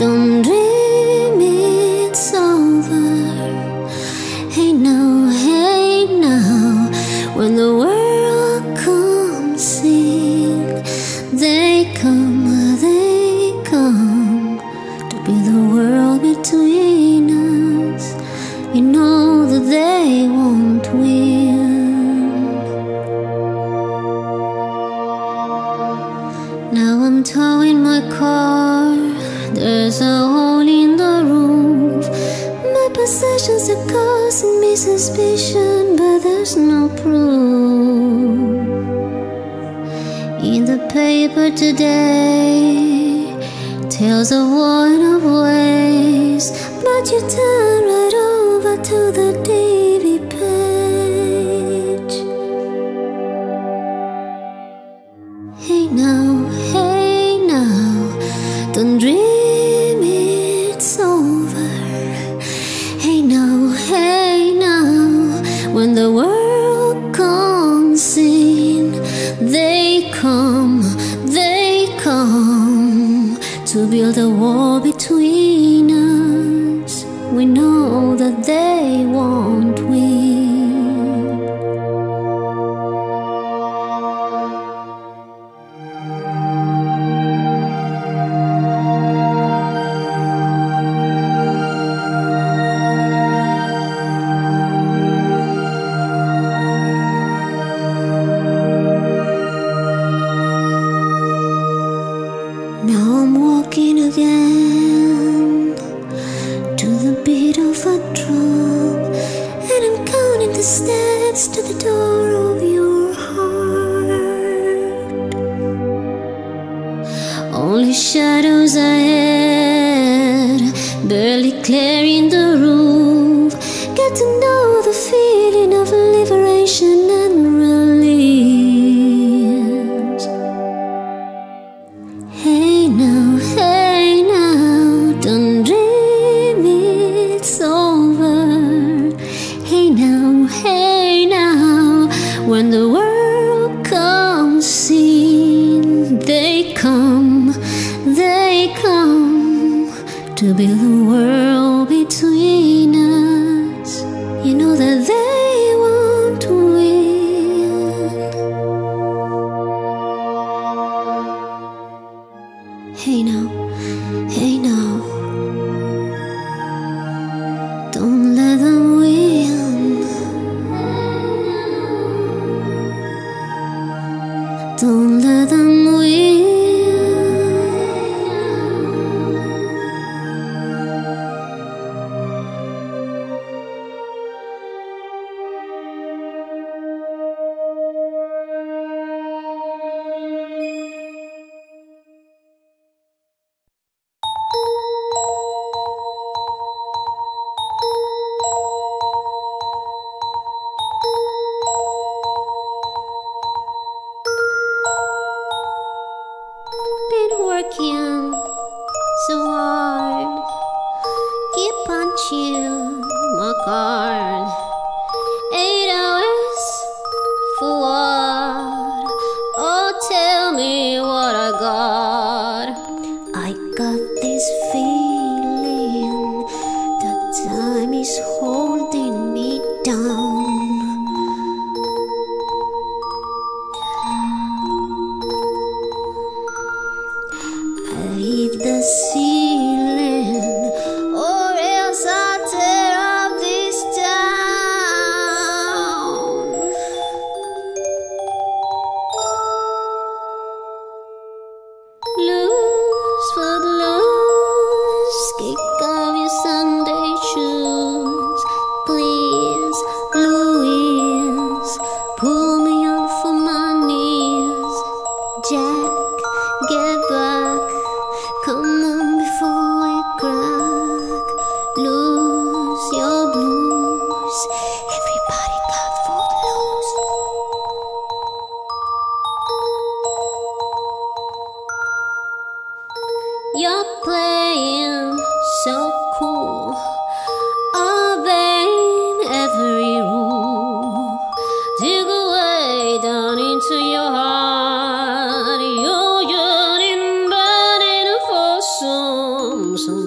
Don't dream it's over. Hey now, when the world comes sing, they come to be the world between us. You know that they won't win. Now I'm towing my car, there's a hole in the roof. My possessions are causing me suspicion, but there's no proof. In the paper today, tales of war and of waste, but you turn right over to the TV page. Hey now, don't dream. When the world comes in, they come to build a wall between us. We know that they won't win. Now I'm walking again to the beat of a drum, and I'm counting the steps to the door of your heart. Only shadows ahead, barely clearing the roof. Get to know the feeling of liberation and release. Hey now, don't dream it's over. Hey now, when the world comes in, they come to build the world between us. You know that they won't win. Hey now, don't let them win. Don't let them working so hard, keep punching my card. 8 hours for what? Oh, tell me what I got. I got this feeling that time is holding me down. The ceiling, or else I tear up this town. Loose foot loose, kick off your Sunday shoes, please, Louise. Pull me up from my knees, Jack. Get back. Come on before I crack. Lose your blues. Everybody got foot loose. You're playing so cool, obeying every rule. Dig away down into your heart. You're getting burning for some.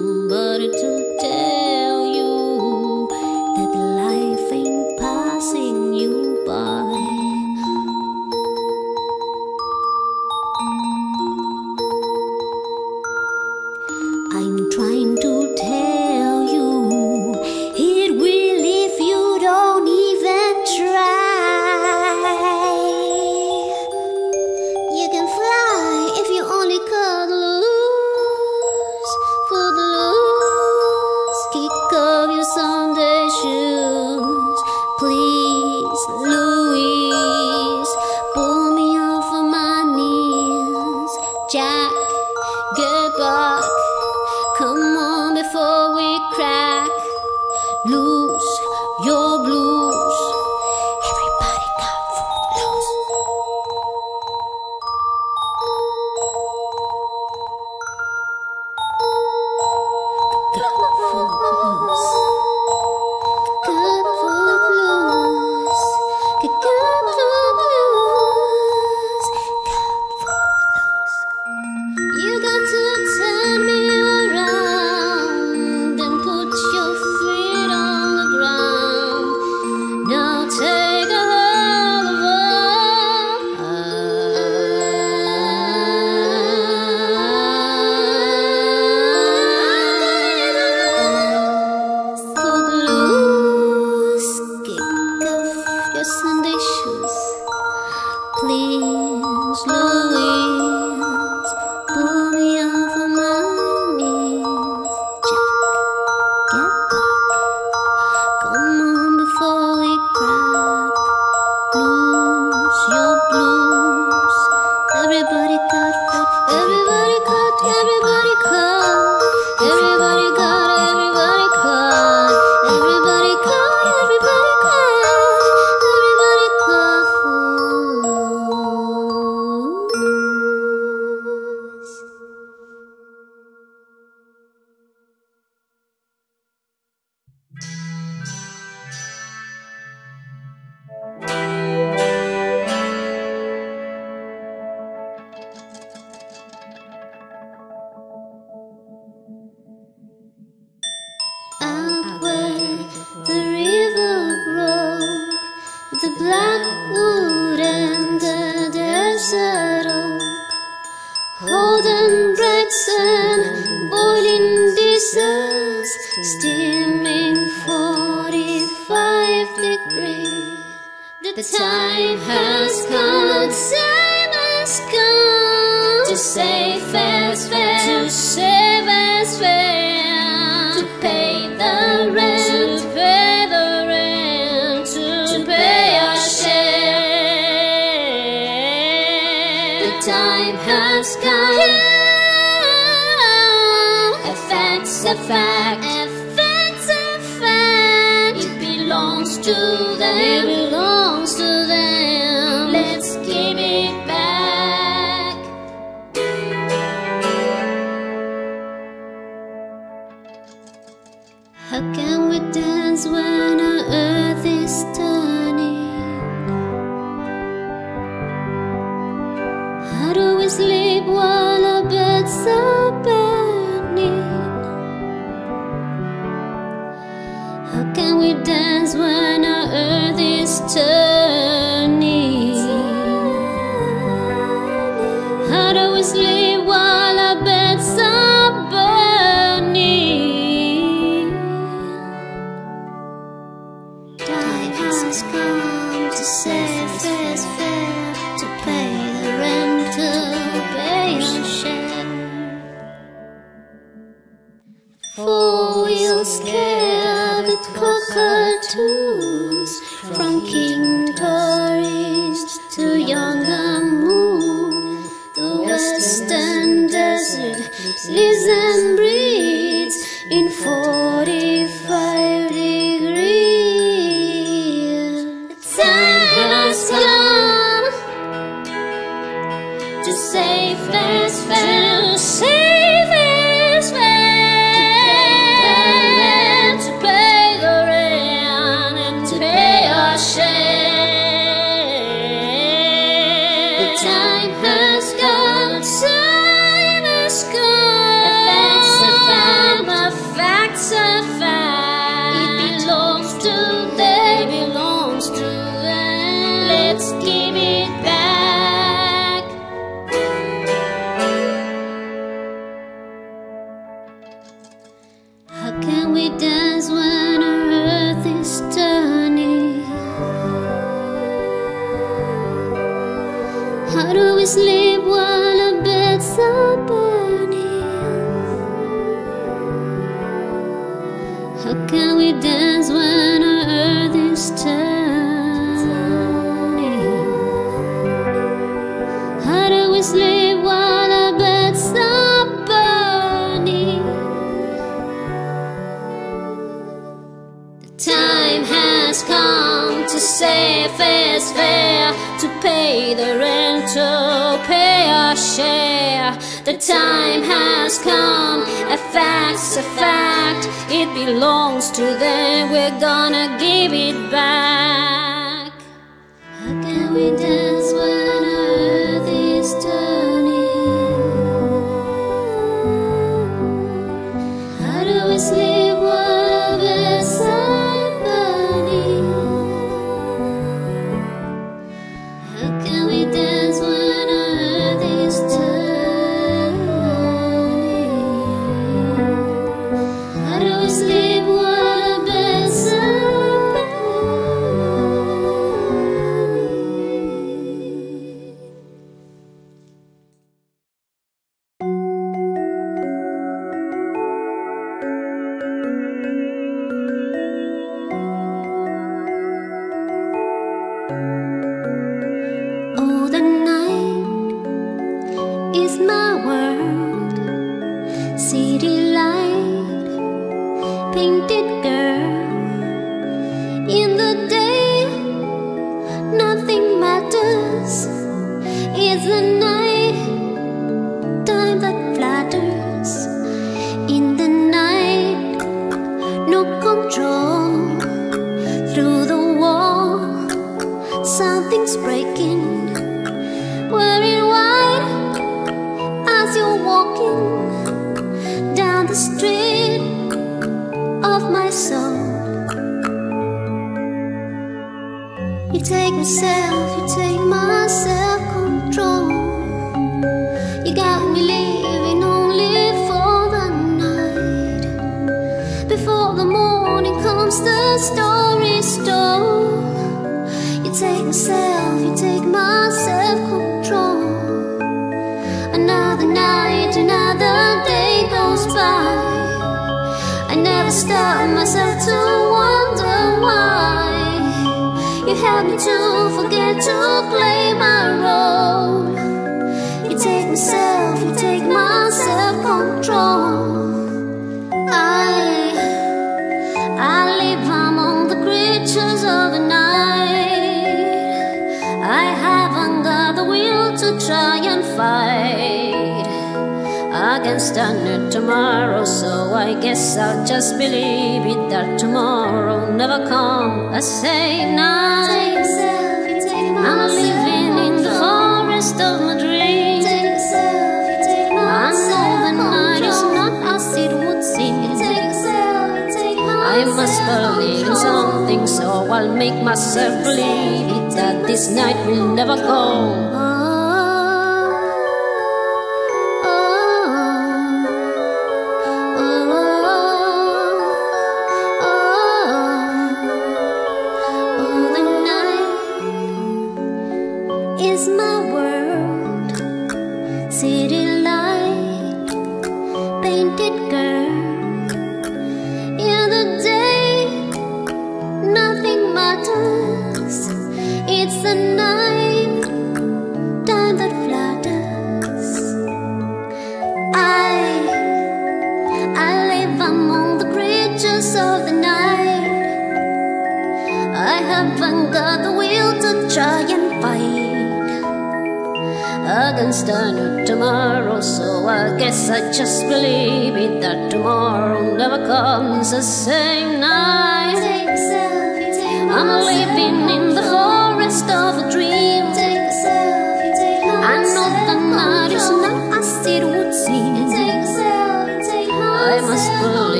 I'm trying to tell you, it will if you don't even try. You can fly if you only cut loose, foot loose, kick off your Sunday shoes. Please, Louise, pull me off of my knees. Jack, get back. Come on before we crack, lose your blues. Everybody got foot loose. Got foot loose. Got foot loose. Got foot loose. Got foot loose. You got to turn me. Please, Louise, pull me off of my knees. Jack, get back. Come on before we crack. Blues, your blues. Everybody got foot. Everybody got. Everybody got. Everybody got. Everybody got. Everybody got. Everybody got. The blackwood and the desert oak, golden bricks and boiling diesels, steaming 45 degrees. The time has come, the time has come to save as fair, to save as fair, to pay the rent, to pay the rent, to pay. The time has come. A fact's a fact. A fact's a fact. It belongs to them. It belongs to them. Let's give it back. How can we dance when our earth is turning? How do we sleep while our beds are burning? How can we dance when our earth is turning? How do we sleep while our beds are burning? Time has come to save us fair, to pay the rent, to pay our share. Four-wheel scare with cockatoos, from King Tories to younger moon. The western desert lives and breathes in 45 degrees. The time has come to save as fair, to save as fair, to pay the rent, and to pay our share. The time has come. The time has come. can we dance when our earth is turning? How do we sleep while our beds are burning? How can we dance when our earth is turning? How do we sleep while our beds are burning? Time has come to save is fair, to pay the rent, to pay our share. The time has come, a fact's a fact, it belongs to them, we're gonna give it back. How can we dance when our earth is turning? How do we sleep while it's sun? You take myself,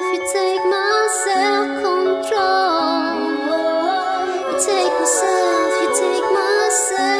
you take myself.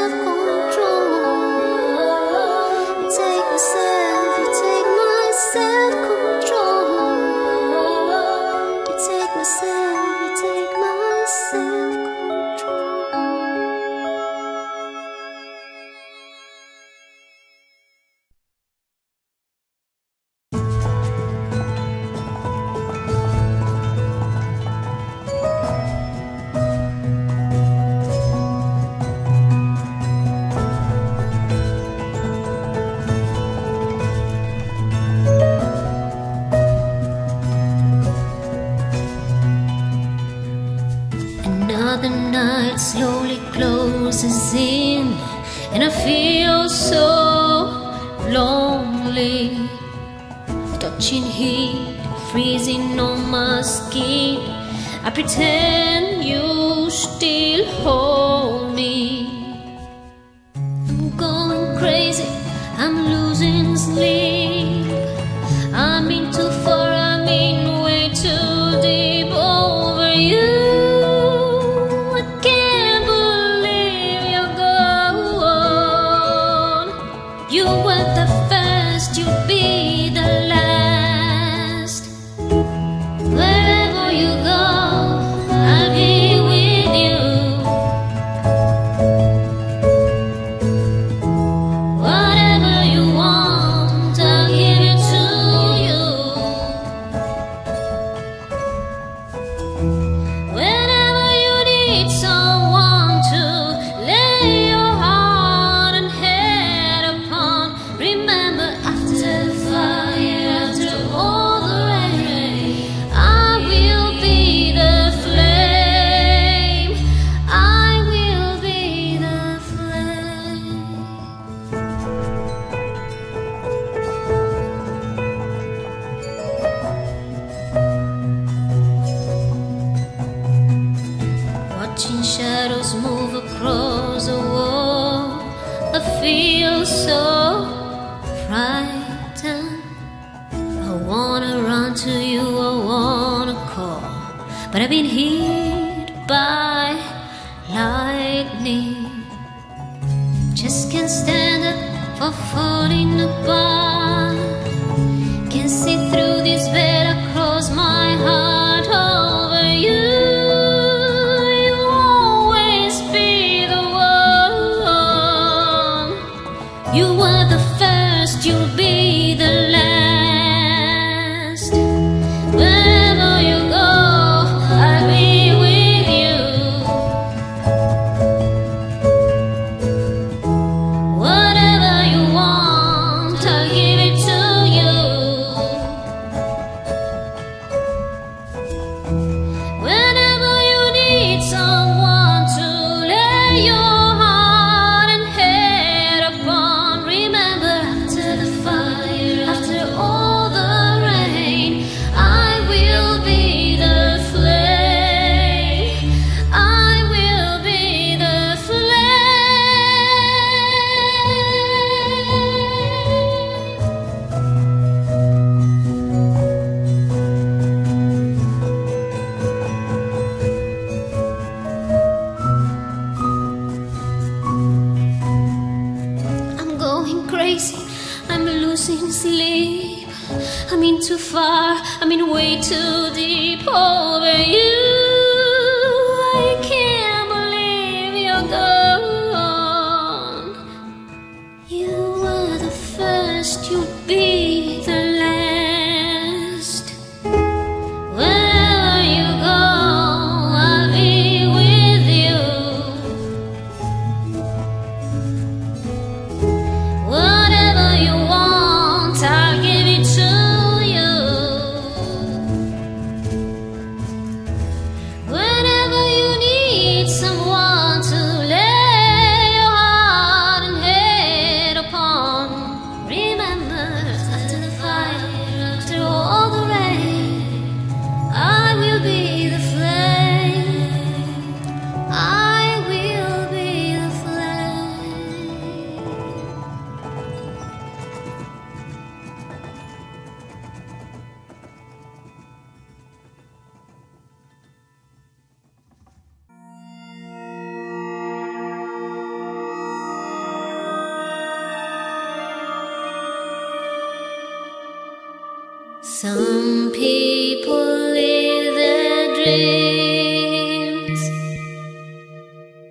night slowly closes in, and I feel so lonely. Touching heat, freezing on my skin, I pretend you still hold me. I'm going crazy, I'm losing sleep, I'm in too far, I'm in way too deep over you. I can't believe you're gone. You were the first, you'll be the last. Watching shadows move across the wall, I feel so frightened. I wanna run to you, I wanna call, but I've been hit by lightning. Just can't stand up for falling apart. Can't see through this veil across my heart. You were the first, you'll be the last. Wherever you go, I'll be with you. Whatever you want, I'll give it to you. Whenever you need someone to lay your I'm losing sleep, I'm in too far, I'm in way too deep over you. I can't believe you're gone. You were the first, you'll be the last. Wherever you go, I'll be with you. Whatever you want, I'll give it to you. Whenever you need someone to lay your heart and head upon, remember, after the fire, after all the rain, I will be the flame. I will be the flame. Some people live their dreams.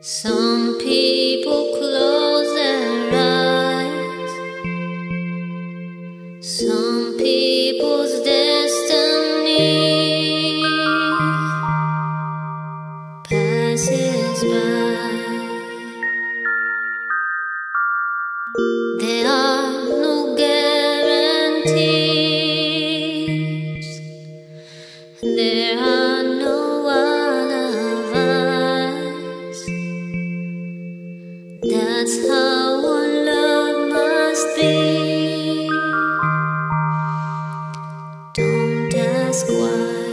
Some people close their eyes. Some people's destiny passes by. There are no guarantees. There are no other eyes. That's how our love must be. Don't ask why.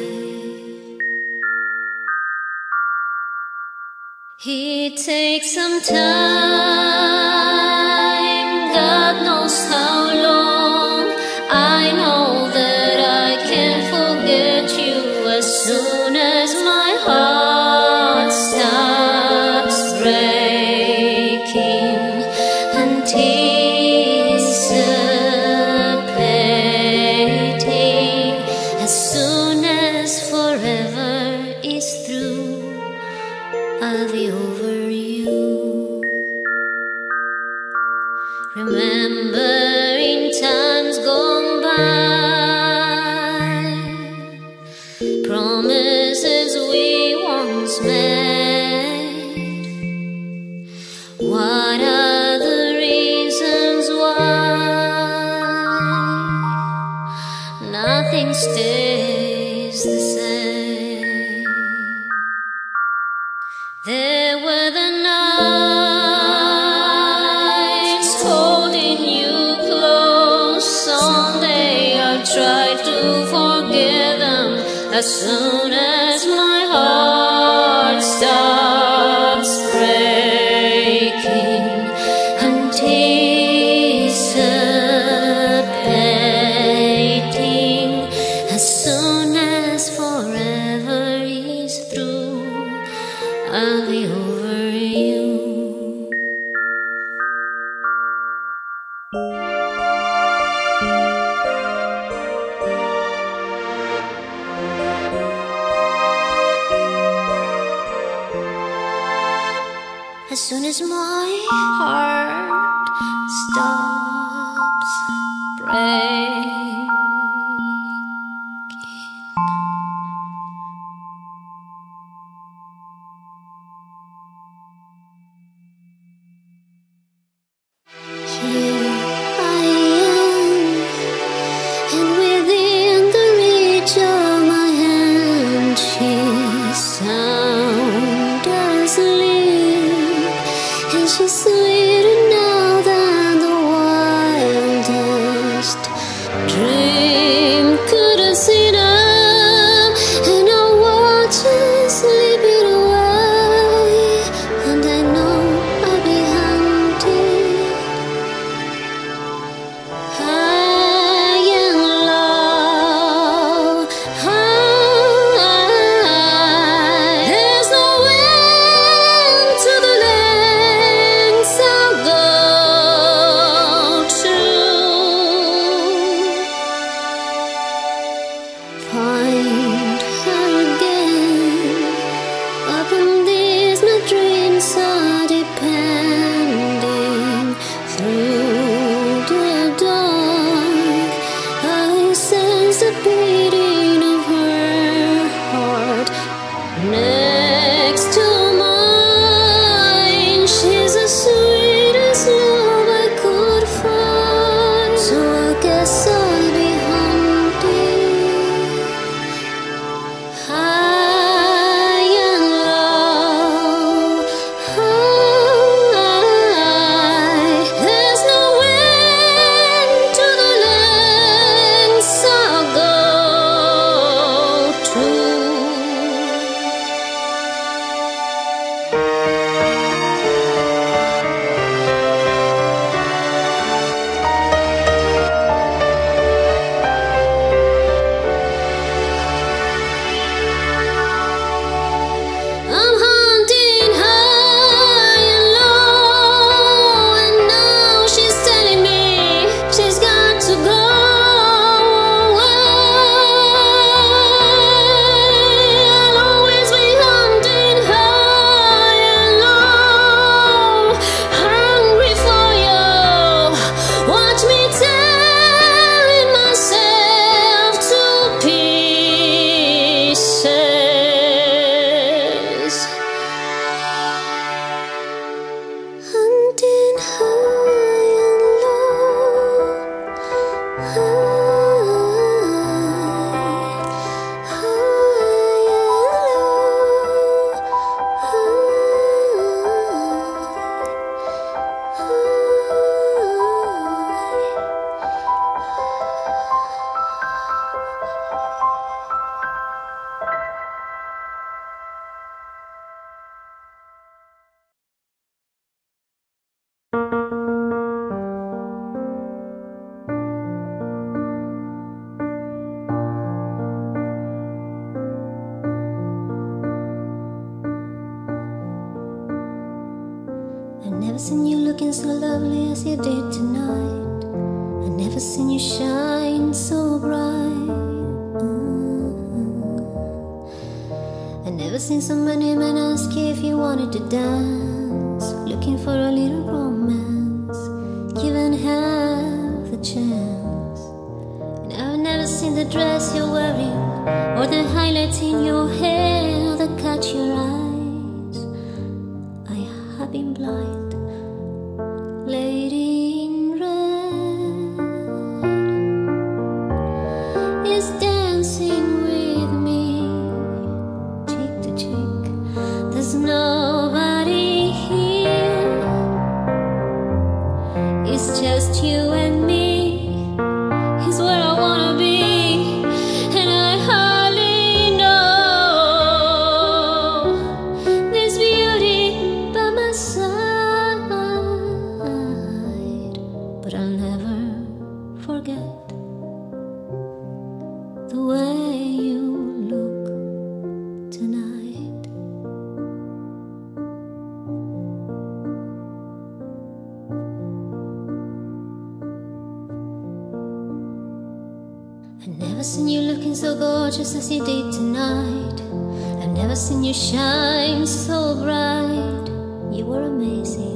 He takes some time, God knows how long. I know that I can't forget you as soon as my heart stops breaking. Anticipating, as soon as forever is through, I'll be over you. Remember in times gone by, promises we once made. What are nothing stays the same. There were the nights holding you close. Someday I'll try to forget them as soon as my heart stops breaking. I'll be over you. As soon as my heart stops breaking. She's sweeter now than the wildest dream could have seen her, and I watch her slipping away, and I know I'll be hunted high and low, high. There's no end to the length I never seen you looking so lovely as you did tonight. I never seen you shine so bright. I never seen so many men ask you if you wanted to dance, looking for a little romance, given half the chance. And I've never seen the dress you're wearing, or the highlights in your hair that catch your eyes. I have been blind, lady in red is dancing with me, cheek to cheek. There's nobody here, it's just you and me. But I'll never forget the way you look tonight. I've never seen you looking so gorgeous as you did tonight. I've never seen you shine so bright. You were amazing.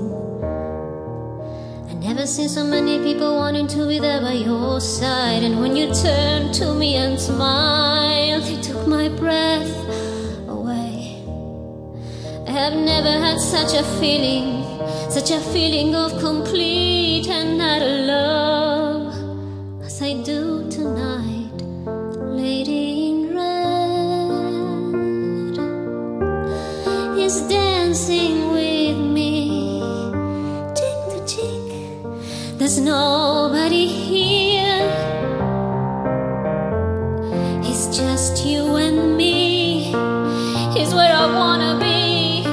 Never seen so many people wanting to be there by your side. And when you turned to me and smiled, you took my breath away. I have never had such a feeling of complete and utter love as I do tonight, lady in red is dancing with me, cheek to cheek. There's nobody here, it's just you and me, is where I wanna be,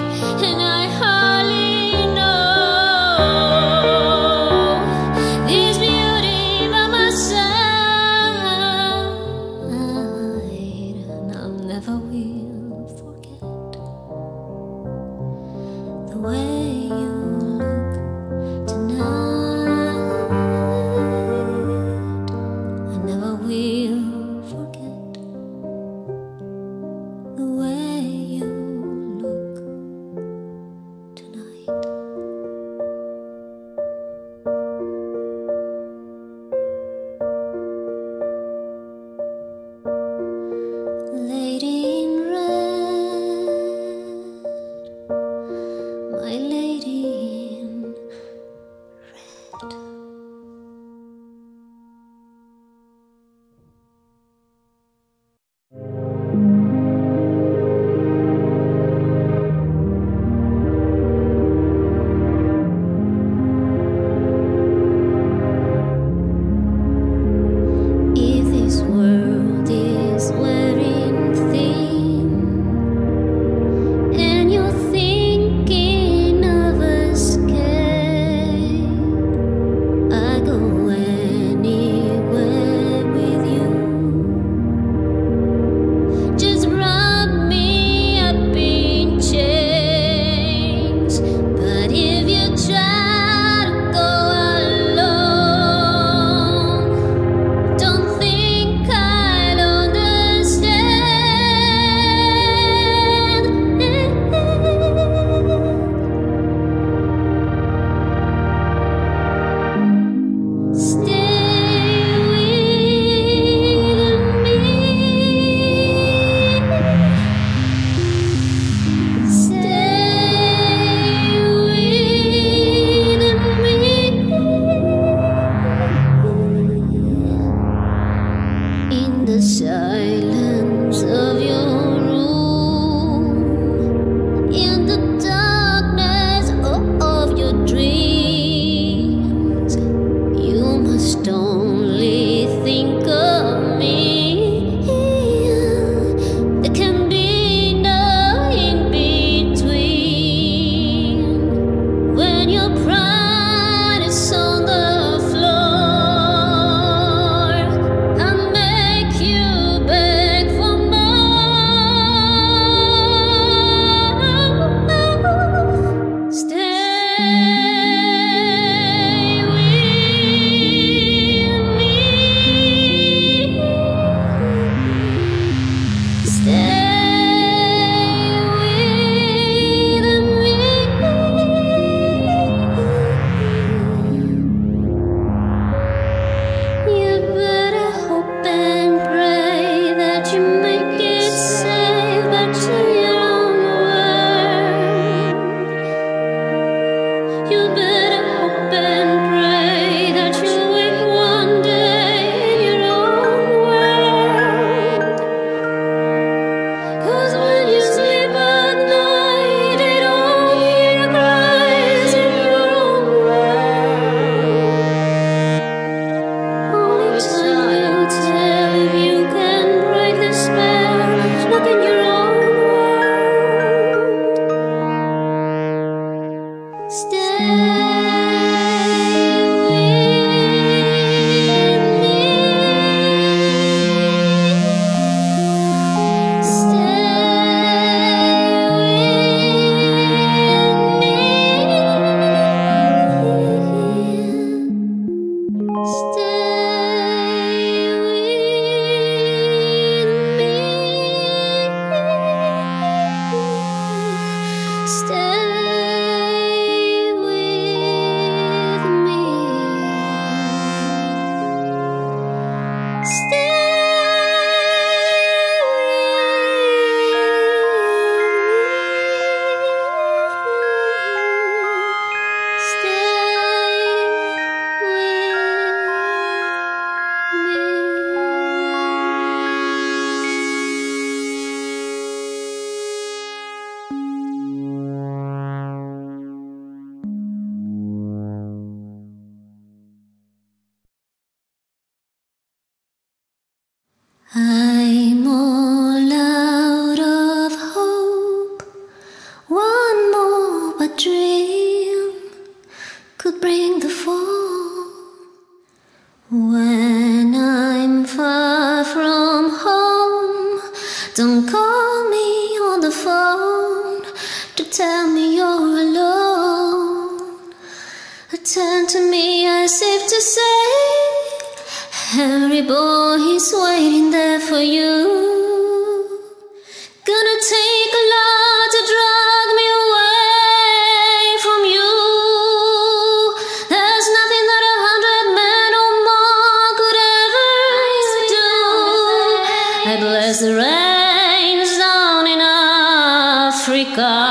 and I hardly know this beauty by my side. And I'll never will forget the way you look tonight. Lady in red, my lady. I'm all out of hope. One more but dream could bring the fall. When I'm far from home, don't call me on the phone to tell me you're alone. Turn to me as if to say, every boy is waiting there for you. Gonna take a lot to drag me away from you. There's nothing that 100 men or more could ever do. I bless the rains down in Africa.